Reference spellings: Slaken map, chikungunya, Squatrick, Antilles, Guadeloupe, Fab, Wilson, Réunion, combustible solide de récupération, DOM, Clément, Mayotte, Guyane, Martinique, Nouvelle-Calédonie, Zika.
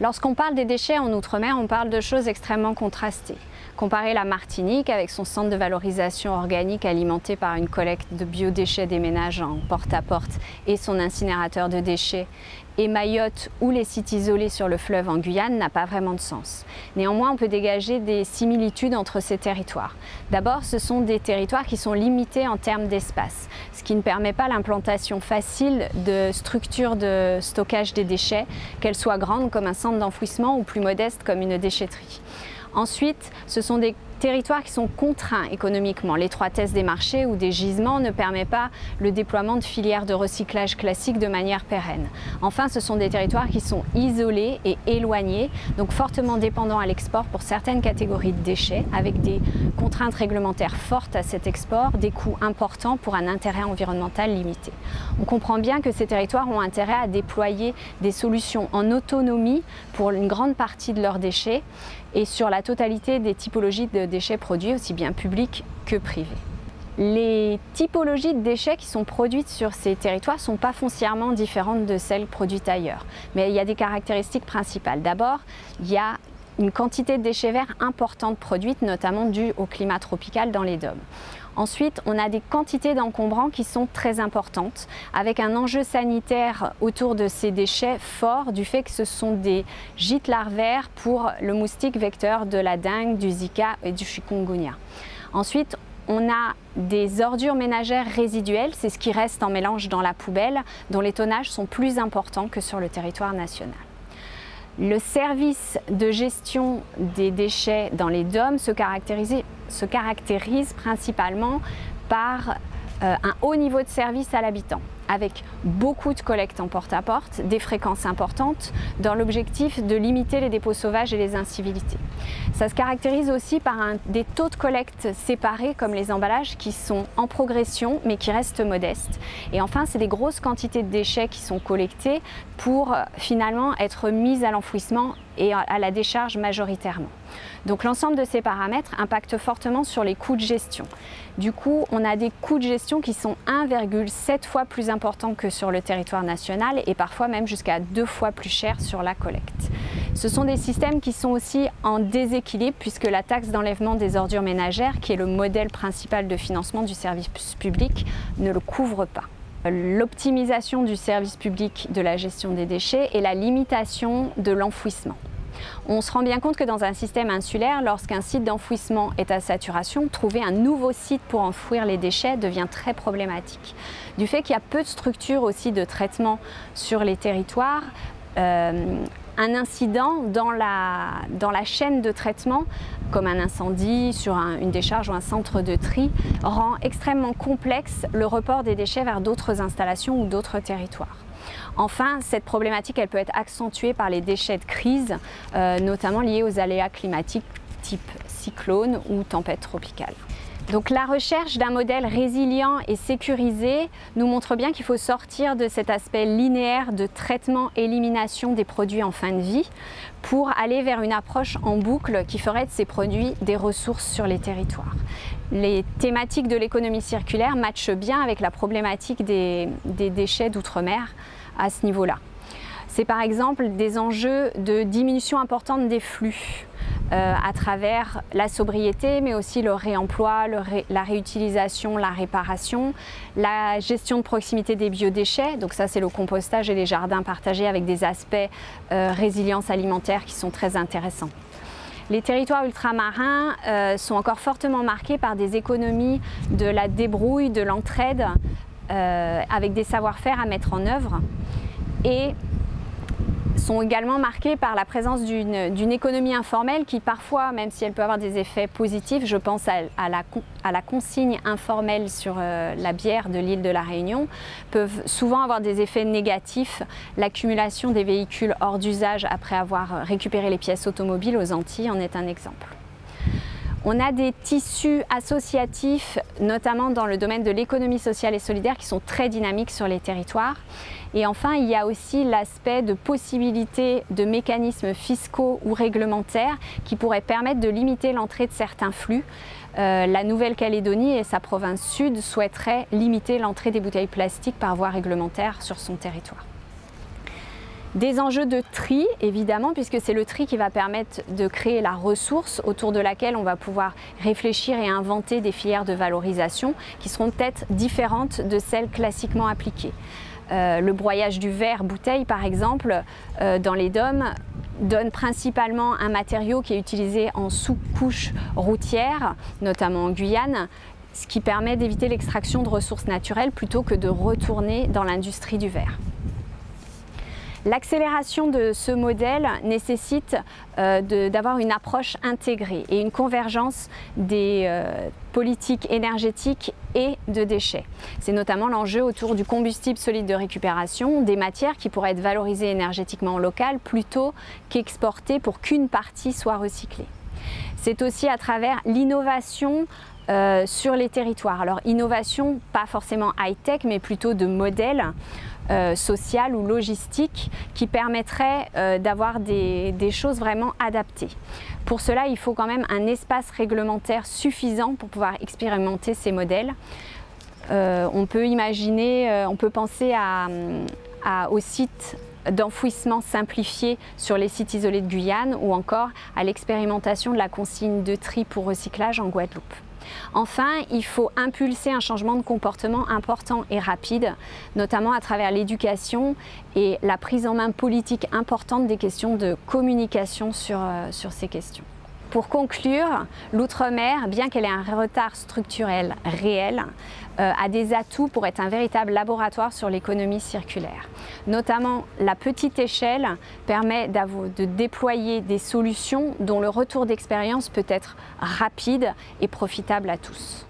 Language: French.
Lorsqu'on parle des déchets en Outre-mer, on parle de choses extrêmement contrastées. Comparer la Martinique avec son centre de valorisation organique alimenté par une collecte de biodéchets des ménages en porte-à-porte et son incinérateur de déchets, et Mayotte ou les sites isolés sur le fleuve en Guyane n'a pas vraiment de sens. Néanmoins, on peut dégager des similitudes entre ces territoires. D'abord, ce sont des territoires qui sont limités en termes d'espace, ce qui ne permet pas l'implantation facile de structures de stockage des déchets, qu'elles soient grandes comme un centre d'enfouissement ou plus modestes comme une déchetterie. Ensuite, ce sont des territoires qui sont contraints économiquement. L'étroitesse des marchés ou des gisements ne permet pas le déploiement de filières de recyclage classiques de manière pérenne. Enfin, ce sont des territoires qui sont isolés et éloignés, donc fortement dépendants à l'export pour certaines catégories de déchets, avec des contraintes réglementaires fortes à cet export, des coûts importants pour un intérêt environnemental limité. On comprend bien que ces territoires ont intérêt à déployer des solutions en autonomie pour une grande partie de leurs déchets et sur la totalité des typologies de déchets produits, aussi bien publics que privés. Les typologies de déchets qui sont produites sur ces territoires ne sont pas foncièrement différentes de celles produites ailleurs, mais il y a des caractéristiques principales. D'abord, il y a une quantité de déchets verts importante produite, notamment due au climat tropical dans les DOM. Ensuite, on a des quantités d'encombrants qui sont très importantes, avec un enjeu sanitaire autour de ces déchets fort du fait que ce sont des gîtes larvaires pour le moustique vecteur de la dengue, du Zika et du chikungunya. Ensuite, on a des ordures ménagères résiduelles, c'est ce qui reste en mélange dans la poubelle, dont les tonnages sont plus importants que sur le territoire national. Le service de gestion des déchets dans les DOM se caractérise principalement par un haut niveau de service à l'habitant, avec beaucoup de collectes en porte-à-porte, des fréquences importantes, dans l'objectif de limiter les dépôts sauvages et les incivilités. Ça se caractérise aussi par des taux de collecte séparés, comme les emballages, qui sont en progression, mais qui restent modestes. Et enfin, c'est des grosses quantités de déchets qui sont collectés pour finalement être mis à l'enfouissement et à la décharge majoritairement. Donc l'ensemble de ces paramètres impacte fortement sur les coûts de gestion. Du coup, on a des coûts de gestion qui sont 1,7 fois plus importants que sur le territoire national et parfois même jusqu'à 2 fois plus chers sur la collecte. Ce sont des systèmes qui sont aussi en déséquilibre puisque la taxe d'enlèvement des ordures ménagères, qui est le modèle principal de financement du service public, ne le couvre pas. L'optimisation du service public de la gestion des déchets et la limitation de l'enfouissement. On se rend bien compte que dans un système insulaire, lorsqu'un site d'enfouissement est à saturation, trouver un nouveau site pour enfouir les déchets devient très problématique. Du fait qu'il y a peu de structures aussi de traitement sur les territoires, un incident dans la chaîne de traitement, comme un incendie sur une décharge ou un centre de tri, rend extrêmement complexe le report des déchets vers d'autres installations ou d'autres territoires. Enfin, cette problématique, elle peut être accentuée par les déchets de crise, notamment liés aux aléas climatiques type cyclone ou tempête tropicale. Donc la recherche d'un modèle résilient et sécurisé nous montre bien qu'il faut sortir de cet aspect linéaire de traitement-élimination des produits en fin de vie pour aller vers une approche en boucle qui ferait de ces produits des ressources sur les territoires. Les thématiques de l'économie circulaire matchent bien avec la problématique des déchets d'outre-mer à ce niveau-là. C'est par exemple des enjeux de diminution importante des flux, à travers la sobriété, mais aussi le réemploi, la réutilisation, la réparation, la gestion de proximité des biodéchets, donc ça c'est le compostage et les jardins partagés avec des aspects résilience alimentaire qui sont très intéressants. Les territoires ultramarins sont encore fortement marqués par des économies de la débrouille, de l'entraide, avec des savoir-faire à mettre en œuvre, et sont également marqués par la présence d'une économie informelle qui parfois, même si elle peut avoir des effets positifs, je pense à la consigne informelle sur la bière de l'île de la Réunion, peuvent souvent avoir des effets négatifs. L'accumulation des véhicules hors d'usage après avoir récupéré les pièces automobiles aux Antilles en est un exemple. On a des tissus associatifs, notamment dans le domaine de l'économie sociale et solidaire, qui sont très dynamiques sur les territoires. Et enfin, il y a aussi l'aspect de possibilités de mécanismes fiscaux ou réglementaires qui pourraient permettre de limiter l'entrée de certains flux. La Nouvelle-Calédonie et sa province sud souhaiteraient limiter l'entrée des bouteilles plastiques par voie réglementaire sur son territoire. Des enjeux de tri, évidemment, puisque c'est le tri qui va permettre de créer la ressource autour de laquelle on va pouvoir réfléchir et inventer des filières de valorisation qui seront peut-être différentes de celles classiquement appliquées. Le broyage du verre bouteille, par exemple, dans les DOM, donne principalement un matériau qui est utilisé en sous-couche routière, notamment en Guyane, ce qui permet d'éviter l'extraction de ressources naturelles plutôt que de retourner dans l'industrie du verre. L'accélération de ce modèle nécessite d'avoir une approche intégrée et une convergence des politiques énergétiques et de déchets. C'est notamment l'enjeu autour du combustible solide de récupération, des matières qui pourraient être valorisées énergétiquement local plutôt qu'exportées pour qu'une partie soit recyclée. C'est aussi à travers l'innovation sur les territoires. Alors innovation, pas forcément high-tech, mais plutôt de modèles sociale ou logistique qui permettrait d'avoir des choses vraiment adaptées. Pour cela, il faut quand même un espace réglementaire suffisant pour pouvoir expérimenter ces modèles. On peut imaginer, on peut penser aux sites d'enfouissement simplifié sur les sites isolés de Guyane ou encore à l'expérimentation de la consigne de tri pour recyclage en Guadeloupe. Enfin, il faut impulser un changement de comportement important et rapide, notamment à travers l'éducation et la prise en main politique importante des questions de communication sur ces questions. Pour conclure, l'outre-mer, bien qu'elle ait un retard structurel réel, a des atouts pour être un véritable laboratoire sur l'économie circulaire. Notamment, la petite échelle permet de déployer des solutions dont le retour d'expérience peut être rapide et profitable à tous.